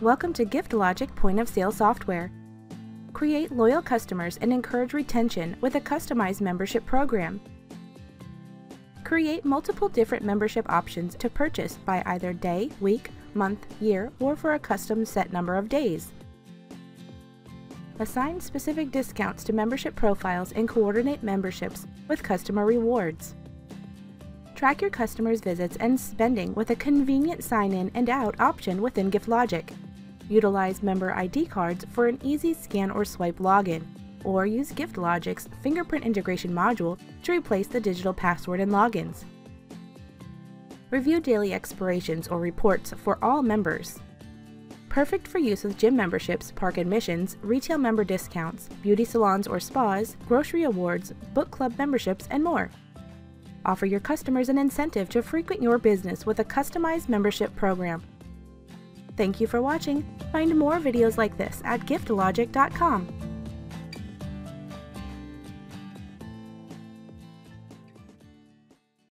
Welcome to GiftLogic point-of-sale software. Create loyal customers and encourage retention with a customized membership program. Create multiple different membership options to purchase by either day, week, month, year, or for a custom set number of days. Assign specific discounts to membership profiles and coordinate memberships with customer rewards. Track your customers' visits and spending with a convenient sign-in and out option within GiftLogic. Utilize member ID cards for an easy scan or swipe login, or use GiftLogic's fingerprint integration module to replace the digital password and logins. Review daily expirations or reports for all members. Perfect for use with gym memberships, park admissions, retail member discounts, beauty salons or spas, grocery awards, book club memberships, and more. Offer your customers an incentive to frequent your business with a customized membership program. Thank you for watching. Find more videos like this at giftlogic.com.